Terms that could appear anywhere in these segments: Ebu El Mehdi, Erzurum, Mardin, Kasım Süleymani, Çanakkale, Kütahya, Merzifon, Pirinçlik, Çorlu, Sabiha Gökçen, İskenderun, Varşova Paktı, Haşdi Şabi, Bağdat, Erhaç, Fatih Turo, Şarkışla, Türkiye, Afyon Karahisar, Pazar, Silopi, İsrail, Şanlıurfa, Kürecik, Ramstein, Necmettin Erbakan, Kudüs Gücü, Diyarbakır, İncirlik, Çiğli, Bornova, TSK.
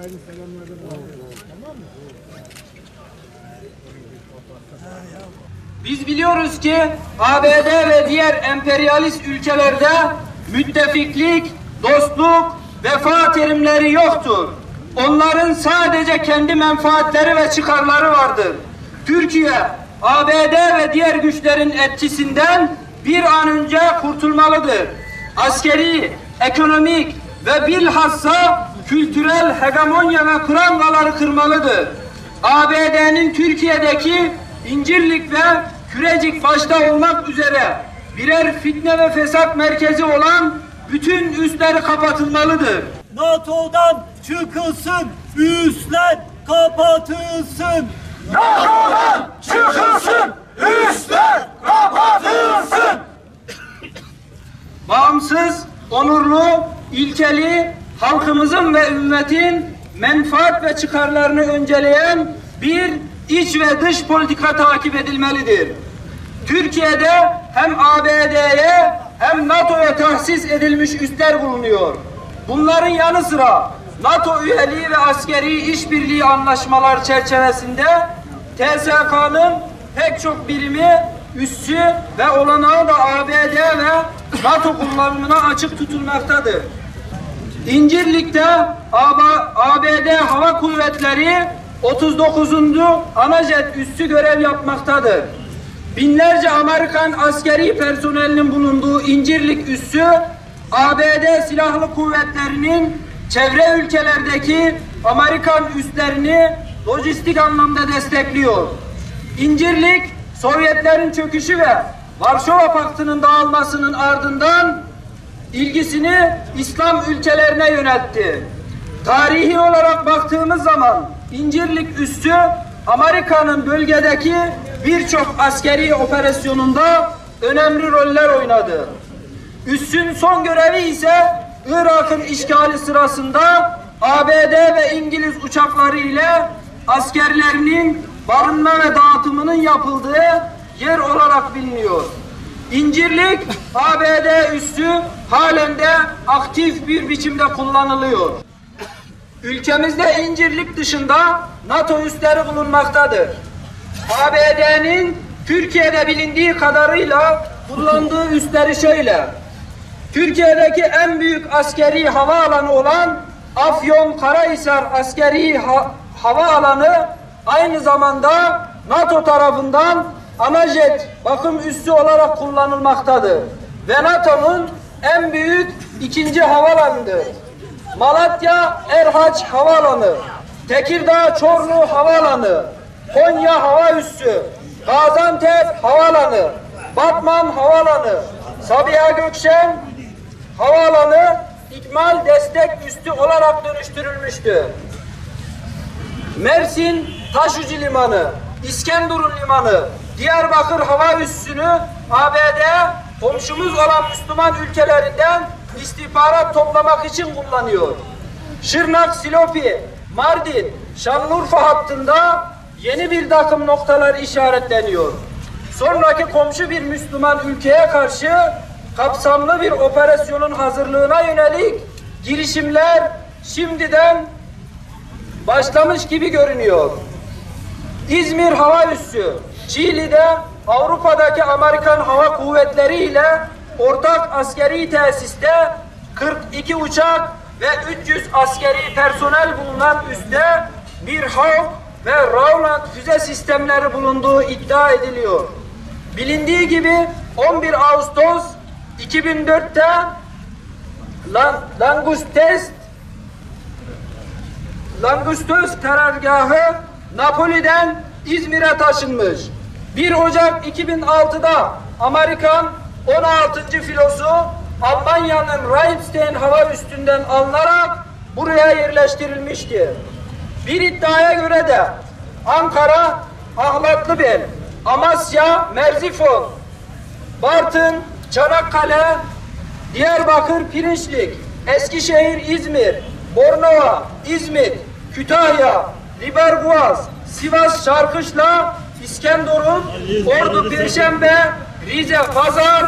Aynı selamlardan tamam mı? Biz biliyoruz ki ABD ve diğer emperyalist ülkelerde müttefiklik, dostluk, vefa terimleri yoktur. Onların sadece kendi menfaatleri ve çıkarları vardır. Türkiye, ABD ve diğer güçlerin etkisinden bir an önce kurtulmalıdır. Askeri, ekonomik ve bilhassa kültürel hegemonya ve prangaları kırmalıdır. ABD'nin Türkiye'deki İncirlik ve Kürecik başta olmak üzere birer fitne ve fesat merkezi olan bütün üsler kapatılmalıdır. NATO'dan çıkılsın, üsler kapatılsın. NATO'dan çıkılsın, üsler kapatılsın. Bağımsız, onurlu, ilkeli, halkımızın ve ümmetin menfaat ve çıkarlarını önceleyen bir iç ve dış politika takip edilmelidir. Türkiye'de hem ABD'ye hem NATO'ya tahsis edilmiş üsler bulunuyor. Bunların yanı sıra NATO üyeliği ve askeri işbirliği anlaşmalar çerçevesinde TSK'nın pek çok birimi, üssü ve olanağı da ABD ve NATO kullanımına açık tutulmaktadır. İncirlik'te ABD Hava Kuvvetleri 39. Anajet üssü görev yapmaktadır. Binlerce Amerikan askeri personelinin bulunduğu İncirlik üssü, ABD Silahlı Kuvvetleri'nin çevre ülkelerdeki Amerikan üslerini lojistik anlamda destekliyor. İncirlik, Sovyetlerin çöküşü ve Varşova Paktı'nın dağılmasının ardından ilgisini İslam ülkelerine yöneltti. Tarihi olarak baktığımız zaman İncirlik üssü Amerika'nın bölgedeki birçok askeri operasyonunda önemli roller oynadı. Üssün son görevi ise Irak'ın işgali sırasında ABD ve İngiliz uçakları ile askerlerinin barınma ve dağıtımının yapıldığı yer olarak biliniyor. İncirlik ABD üssü halen de aktif bir biçimde kullanılıyor. Ülkemizde İncirlik dışında NATO üsleri bulunmaktadır. ABD'nin Türkiye'de bilindiği kadarıyla kullandığı üsleri şöyle: Türkiye'deki en büyük askeri havaalanı olan Afyon Karahisar askeri havaalanı aynı zamanda NATO tarafından anajet bakım üssü olarak kullanılmaktadır ve NATO'nun en büyük ikinci havaalanıdır. Malatya Erhaç Havaalanı, Tekirdağ Çorlu Havaalanı, Konya Hava Üssü, Gaziantep Havaalanı, Batman Havaalanı, Sabiha Gökçen Havaalanı ikmal destek üssü olarak dönüştürülmüştü. Mersin Taşucu Limanı, İskenderun Limanı, Diyarbakır Hava Üssü'nü ABD komşumuz olan Müslüman ülkelerinden istihbarat toplamak için kullanıyor. Şırnak, Silopi, Mardin, Şanlıurfa hattında yeni bir takım noktalar işaretleniyor. Sonraki komşu bir Müslüman ülkeye karşı kapsamlı bir operasyonun hazırlığına yönelik girişimler şimdiden başlamış gibi görünüyor. İzmir Hava Üssü, Çiğli'de Avrupa'daki Amerikan Hava Kuvvetleri ile ortak askeri tesiste 42 uçak ve 300 askeri personel bulunan üste bir Hawk ve Rowland füze sistemleri bulunduğu iddia ediliyor. Bilindiği gibi 11 Ağustos 2004'te Langustöz karargahı Napoli'den İzmir'e taşınmış. 1 Ocak 2006'da Amerikan 16. filosu Almanya'nın Ramstein hava üssünden alınarak buraya yerleştirilmişti. Bir iddiaya göre de Ankara, Ahlatlıbel, Amasya, Merzifon, Bartın, Çanakkale, Diyarbakır, Pirinçlik, Eskişehir, İzmir, Bornova, İzmit, Kütahya, Liverpoaz, Sivas, Şarkışla, İskenderun, Ordu, Perşembe, Rize, Pazar,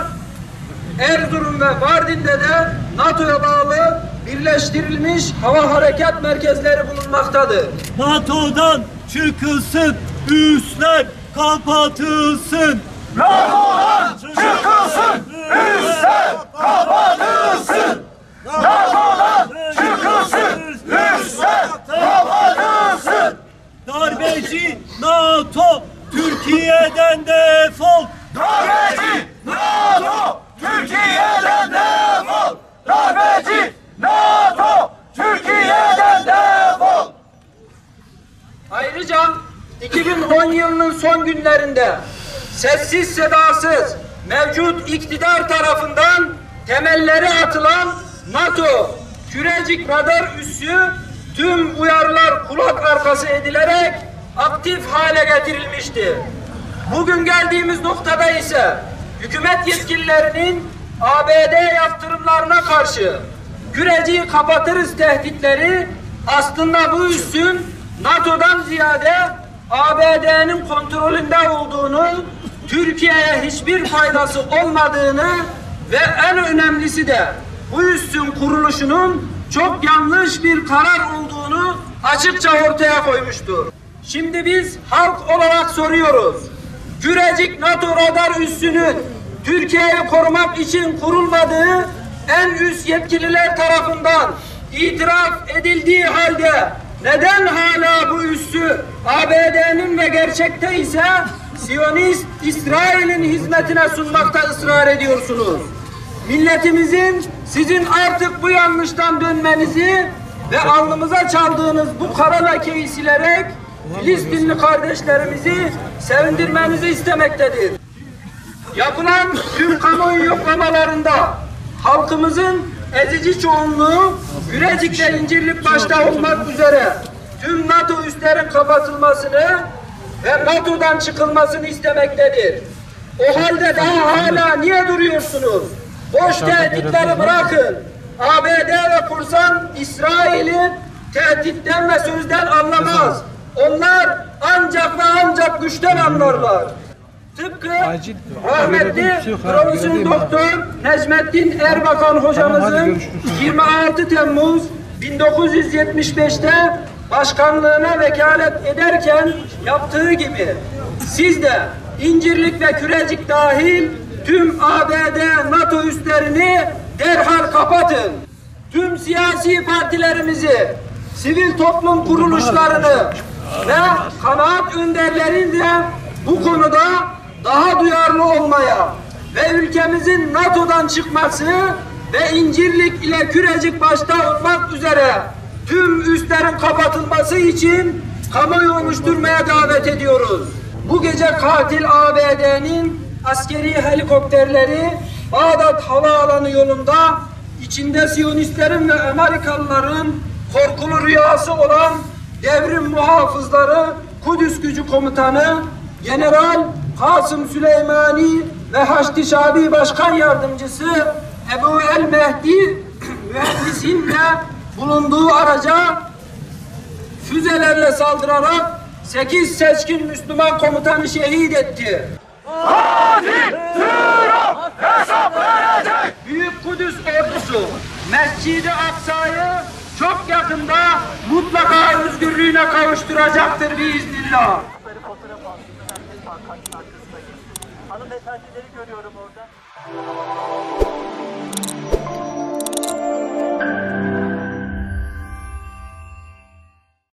Erzurum ve Mardin'de de NATO'ya bağlı birleştirilmiş hava harekat merkezleri bulunmaktadır. NATO'dan çıkılsın, üsler kapatılsın. NATO'dan çıkılsın, üsler kapatılsın. NATO'dan çıkılsın, üsler kapatılsın. Darbeci NATO, Türkiye'den defol. Darbeci NATO, Türkiye'den defol. Darbeci NATO, Türkiye'den defol. Ayrıca 2010 yılının son günlerinde sessiz sedasız mevcut iktidar tarafından temelleri atılan NATO Kürecik radar üssü tüm uyarılar kulak arkası edilerek aktif hale getirilmişti. Bugün geldiğimiz noktada ise hükümet yetkililerinin ABD yaptırımlarına karşı Kürecik'i kapatırız tehditleri aslında bu üssün NATO'dan ziyade ABD'nin kontrolünde olduğunu, Türkiye'ye hiçbir faydası olmadığını ve en önemlisi de bu üssün kuruluşunun çok yanlış bir karar olduğunu açıkça ortaya koymuştur. Şimdi biz halk olarak soruyoruz. Kürecik NATO radar üssünün Türkiye'yi korumak için kurulmadığı en üst yetkililer tarafından itiraf edildiği halde neden hala bu üssü ABD'nin ve gerçekte ise Siyonist İsrail'in hizmetine sunmakta ısrar ediyorsunuz? Milletimizin sizin artık bu yanlıştan dönmenizi ve alnımıza çaldığınız bu kara lekeyi silerek Filistinli kardeşlerimizi sevindirmenizi istemektedir. Yapılan tüm kamuoyu yoklamalarında halkımızın ezici çoğunluğu Kürecik ve İncirlik başta olmak üzere tüm NATO üslerin kapatılmasını ve NATO'dan çıkılmasını istemektedir. O halde daha hala niye duruyorsunuz? Boş tehditleri bırakın. ABD ve korsan İsrail'i tehditten ve sözden anlamaz. Onlar ancak ve ancak güçten anlarlar. Tıpkı rahmetli Profesör Doktor Necmettin Erbakan hocamızın 26 Temmuz 1975'te başkanlığına vekalet ederken yaptığı gibi siz de İncirlik ve Kürecik dahil tüm ABD NATO üslerini derhal kapatın. Tüm siyasi partilerimizi, sivil toplum kuruluşlarını ve kanaat önderlerini de bu konuda daha duyarlı olmaya ve ülkemizin NATO'dan çıkması ve İncirlik ile Kürecik başta olmak üzere tüm üslerin kapatılması için kamuoyu oluşturmaya davet ediyoruz. Bu gece katil ABD'nin askeri helikopterleri Bağdat Havaalanı yolunda içinde Siyonistlerin ve Amerikalıların korkulu rüyası olan devrim muhafızları Kudüs Gücü Komutanı General Kasım Süleymani ve Haşdi Şabi Başkan Yardımcısı Ebu El Mehdi mühendisinle bulunduğu araca füzelerle saldırarak 8 seçkin Müslüman komutanı şehit etti. Fatih Turo hesap verecek! Büyük Kudüs ordusu Mescid-i Aksa'yı çok yakında mutlaka özgürlüğüne kavuşturacaktır biiznillah. Hanımefendileri görüyorum orada.